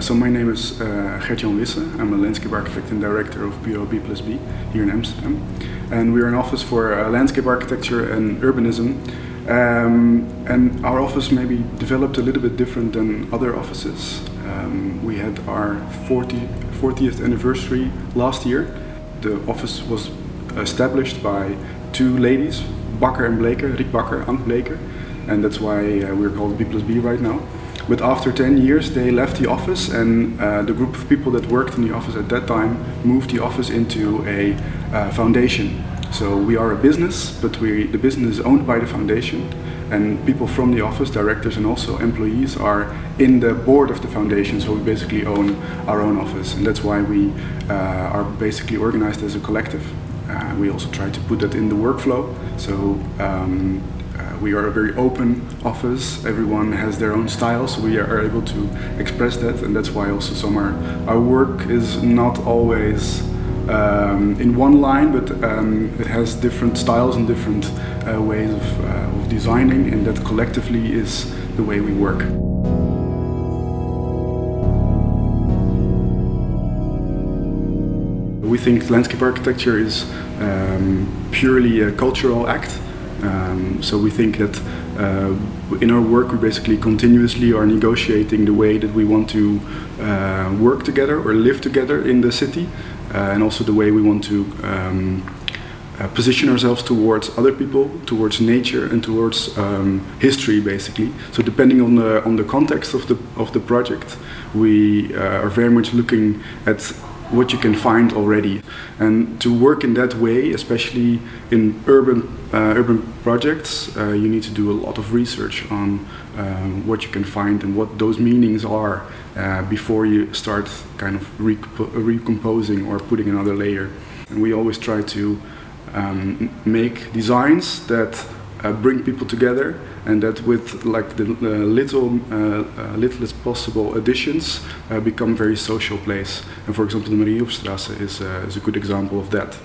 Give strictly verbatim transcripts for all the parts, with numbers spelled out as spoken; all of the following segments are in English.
Uh, so my name is uh, Gert-Jan Wisse. I'm a landscape architect and director of Bureau B plus B here in Amsterdam. And we're an office for uh, landscape architecture and urbanism. Um, and our office maybe developed a little bit different than other offices. Um, we had our fortieth anniversary last year. The office was established by two ladies, Bakker and Bleker, Riek Bakker, Ank Bleker. And that's why uh, we're called B plus B right now. But after ten years they left the office, and uh, the group of people that worked in the office at that time moved the office into a uh, foundation. So we are a business, but we, the business is owned by the foundation, and people from the office, directors and also employees, are in the board of the foundation, so we basically own our own office. And that's why we uh, are basically organized as a collective. Uh, we also try to put that in the workflow. So. Um, We are a very open office, everyone has their own styles, so we are able to express that, and that's why also some our, our work is not always um, in one line, but um, it has different styles and different uh, ways of, uh, of designing, and that collectively is the way we work. We think landscape architecture is um, purely a cultural act. Um, so we think that uh, in our work we basically continuously are negotiating the way that we want to uh, work together or live together in the city, uh, and also the way we want to um, uh, position ourselves towards other people, towards nature and towards um, history basically. So depending on the, on the context of the, of the project, we uh, are very much looking at what you can find already, and to work in that way, especially in urban uh, urban projects, uh, you need to do a lot of research on um, what you can find and what those meanings are uh, before you start kind of recomp recomposing or putting another layer. And we always try to um, make designs that uh, bring people together, and that with like the uh, little, uh, uh, little as possible additions uh, become very social place. And for example, the Mariahoofstrasse is, uh, is a good example of that.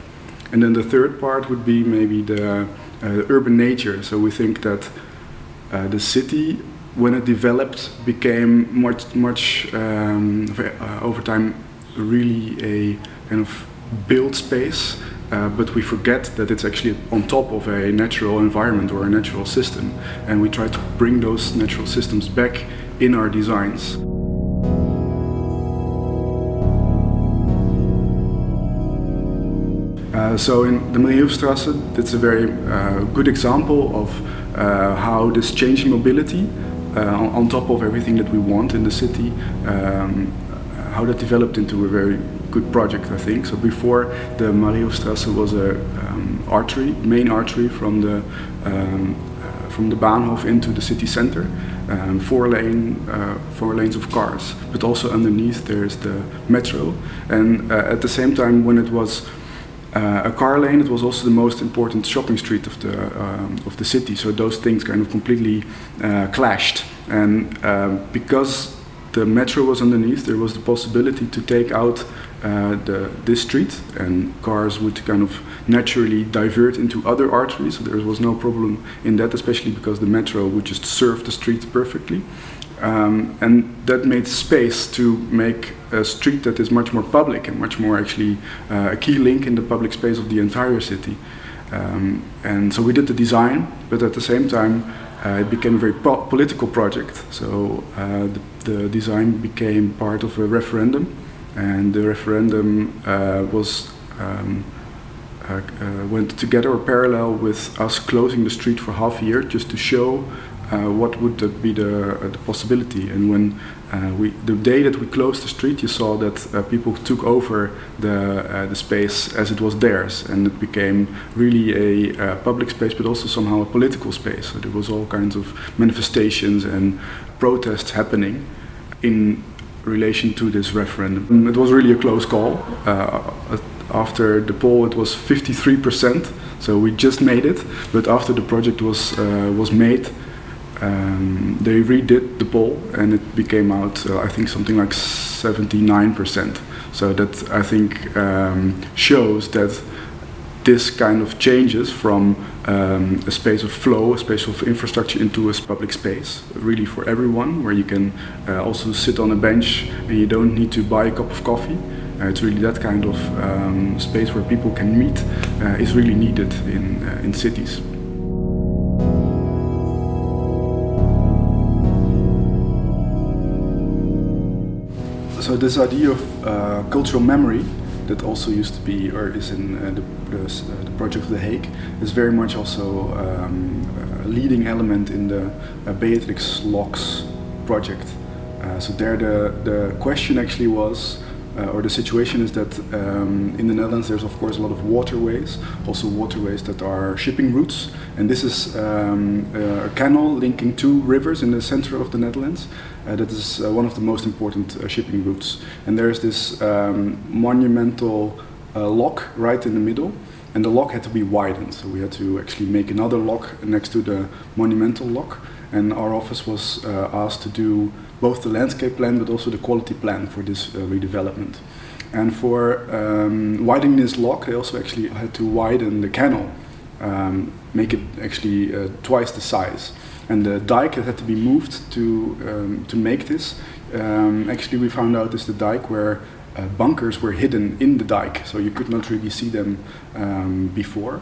And then the third part would be maybe the uh, urban nature. So we think that uh, the city, when it developed, became much, much um, uh, over time really a kind of built space. Uh, but we forget that it's actually on top of a natural environment or a natural system, and we try to bring those natural systems back in our designs. Uh, so in the Mariehofstrasse, that's a very uh, good example of uh, how this changing mobility uh, on top of everything that we want in the city, um, how that developed into a very good project, I think. So before, the Mariehofstrasse was a um, artery, main artery from the um, uh, from the Bahnhof into the city center, um, four lane uh, four lanes of cars. But also underneath there's the metro, and uh, at the same time when it was Uh, a car lane, it was also the most important shopping street of the um, of the city. So those things kind of completely uh, clashed, and uh, because the metro was underneath, there was the possibility to take out uh, the, this street, and cars would kind of naturally divert into other arteries. So there was no problem in that, especially because the metro would just serve the street perfectly. Um, and that made space to make a street that is much more public and much more actually uh, a key link in the public space of the entire city. Um, and so we did the design, but at the same time, Uh, it became a very po political project, so uh, the, the design became part of a referendum, and the referendum uh, was um, uh, uh, went together or parallel with us closing the street for half a year, just to show uh, what would uh, be the, uh, the possibility. And when uh, we, the day that we closed the street, you saw that uh, people took over the, uh, the space as it was theirs, and it became really a uh, public space, but also somehow a political space. So there was all kinds of manifestations and protests happening in relation to this referendum. And it was really a close call. Uh, after the poll it was fifty-three percent, so we just made it, but after the project was, uh, was made, Um, they redid the poll, and it became out, uh, I think, something like seventy-nine percent. So that, I think, um, shows that this kind of changes from um, a space of flow, a space of infrastructure, into a public space, really for everyone, where you can uh, also sit on a bench and you don't need to buy a cup of coffee. Uh, it's really that kind of um, space where people can meet uh, is really needed in, uh, in cities. So this idea of uh, cultural memory that also used to be, or is in uh, the, uh, the project of The Hague, is very much also um, a leading element in the uh, Beatrix Locks project. Uh, so there the, the question actually was, uh, or the situation is that um, in the Netherlands there's of course a lot of waterways, also waterways that are shipping routes, and this is um, a canal linking two rivers in the center of the Netherlands. Uh, that is uh, one of the most important uh, shipping routes, and there is this um, monumental uh, lock right in the middle, and the lock had to be widened, so we had to actually make another lock next to the monumental lock, and our office was uh, asked to do both the landscape plan but also the quality plan for this uh, redevelopment. And for um, widening this lock, they also actually had to widen the canal, um, make it actually uh, twice the size. And the dike that had to be moved to, um, to make this, um, actually we found out is the dike where uh, bunkers were hidden in the dike, so you could not really see them um, before,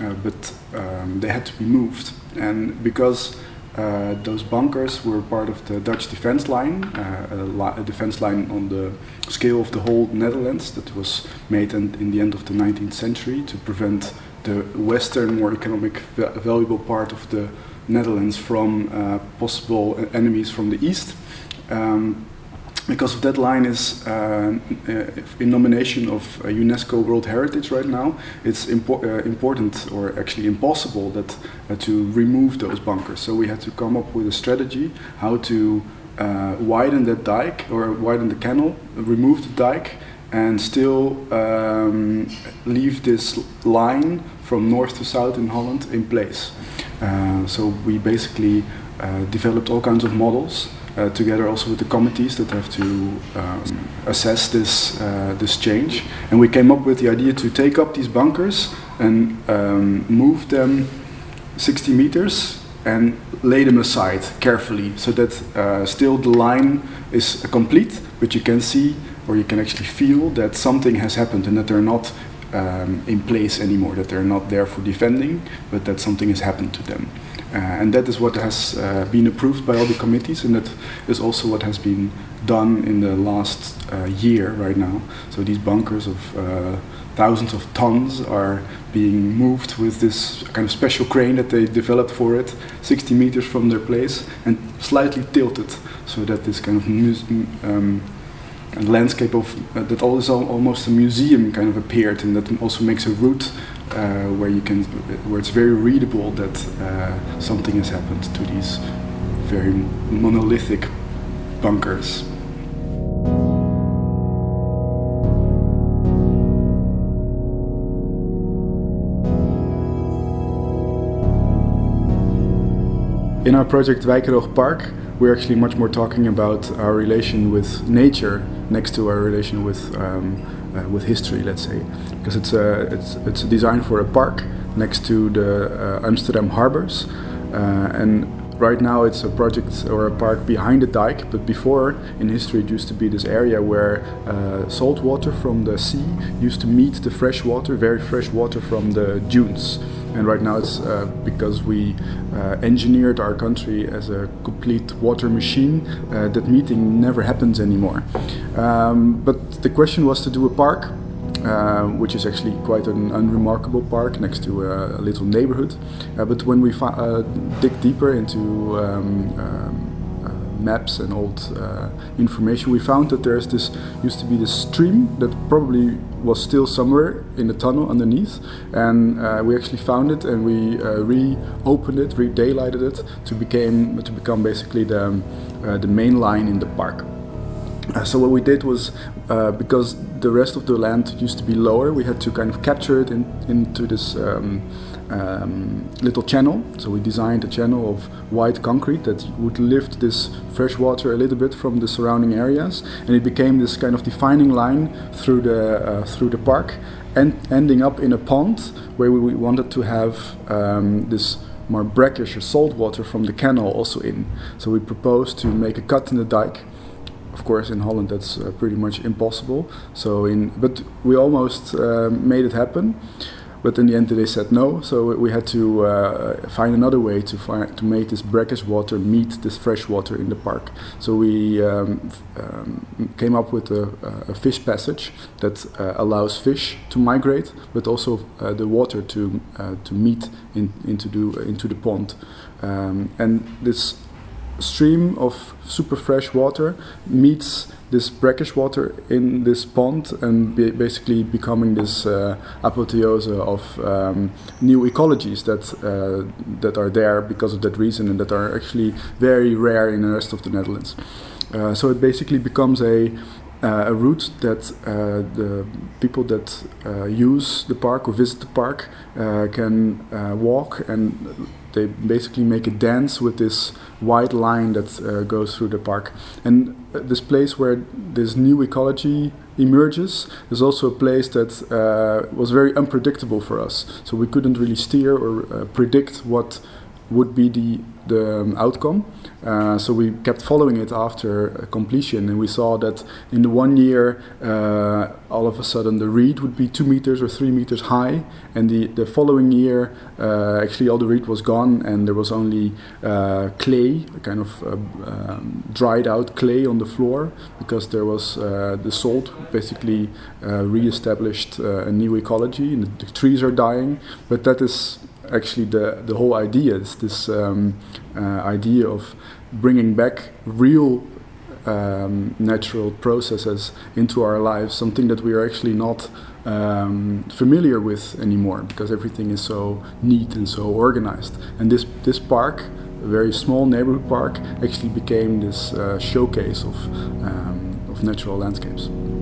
uh, but um, they had to be moved. And because uh, those bunkers were part of the Dutch defense line, uh, a, li a defense line on the scale of the whole Netherlands that was made in, in the end of the nineteenth century to prevent the western, more economic, valuable part of the Netherlands from uh, possible enemies from the east. Um, because of that line is uh, in nomination of UNESCO World Heritage right now, it's impo uh, important, or actually impossible, that uh, to remove those bunkers. So we had to come up with a strategy how to uh, widen that dike, or widen the canal, remove the dike, and still um, leave this line from north to south in Holland in place. Uh, so we basically uh, developed all kinds of models uh, together also with the committees that have to uh, assess this, uh, this change. And we came up with the idea to take up these bunkers and um, move them sixty meters and lay them aside carefully so that uh, still the line is complete, but you can see, or you can actually feel, that something has happened and that they're not Um, in place anymore, that they're not there for defending, but that something has happened to them. Uh, and that is what has uh, been approved by all the committees, and that is also what has been done in the last uh, year right now. So these bunkers of uh, thousands of tons are being moved with this kind of special crane that they developed for it, sixty meters from their place, and slightly tilted, so that this kind of um, and landscape of uh, that all is al almost a museum kind of appeared, and that also makes a route uh, where you can, where it's very readable that uh, something has happened to these very monolithic bunkers. In our project Wijk en Hoog Park, we're actually much more talking about our relation with nature next to our relation with um, uh, with history, let's say, because it's a it's it's a design for a park next to the uh, Amsterdam harbors, uh, and right now it's a project or a park behind the dike. But before, in history, it used to be this area where uh, salt water from the sea used to meet the fresh water, very fresh water from the dunes. And right now it's uh, because we uh, engineered our country as a complete water machine, uh, that meeting never happens anymore. Um, but the question was to do a park, uh, which is actually quite an unremarkable park next to a, a little neighborhood. Uh, but when we uh, dig deeper into um, um, maps and old uh, information, we found that there's this, used to be this stream that probably was still somewhere in the tunnel underneath, and uh, we actually found it, and we uh, reopened it, re-daylighted it to became to become basically the um, uh, the main line in the park. Uh, so what we did was, uh, because the rest of the land used to be lower, we had to kind of capture it in, into this um, um, little channel. So we designed a channel of white concrete that would lift this fresh water a little bit from the surrounding areas, and it became this kind of defining line through the uh, through the park, and ending up in a pond where we wanted to have um, this more brackish or salt water from the canal also in. So we proposed to make a cut in the dike. Of course, in Holland that's uh, pretty much impossible. So in but we almost uh, made it happen, but in the end they said no. So we had to uh, find another way to find to make this brackish water meet this fresh water in the park. So we um, um, came up with a, a fish passage that uh, allows fish to migrate, but also uh, the water to uh, to meet in, into the into the pond, um, and this stream of super fresh water meets this brackish water in this pond, and be basically becoming this uh, apotheose of um, new ecologies that uh, that are there because of that reason, and that are actually very rare in the rest of the Netherlands. Uh, so it basically becomes a Uh, a route that uh, the people that uh, use the park or visit the park uh, can uh, walk, and they basically make a dance with this wide line that uh, goes through the park. And this place where this new ecology emerges is also a place that uh, was very unpredictable for us. So we couldn't really steer or uh, predict what would be the, the outcome. Uh, so we kept following it after completion, and we saw that in the one year uh, all of a sudden the reed would be two meters or three meters high, and the, the following year uh, actually all the reed was gone and there was only uh, clay, a kind of uh, um, dried out clay on the floor, because there was uh, the salt basically uh, re-established uh, a new ecology, and the trees are dying. But that is actually the, the whole idea, is this um, uh, idea of bringing back real um, natural processes into our lives, something that we are actually not um, familiar with anymore, because everything is so neat and so organized. And this, this park, a very small neighborhood park, actually became this uh, showcase of, um, of natural landscapes.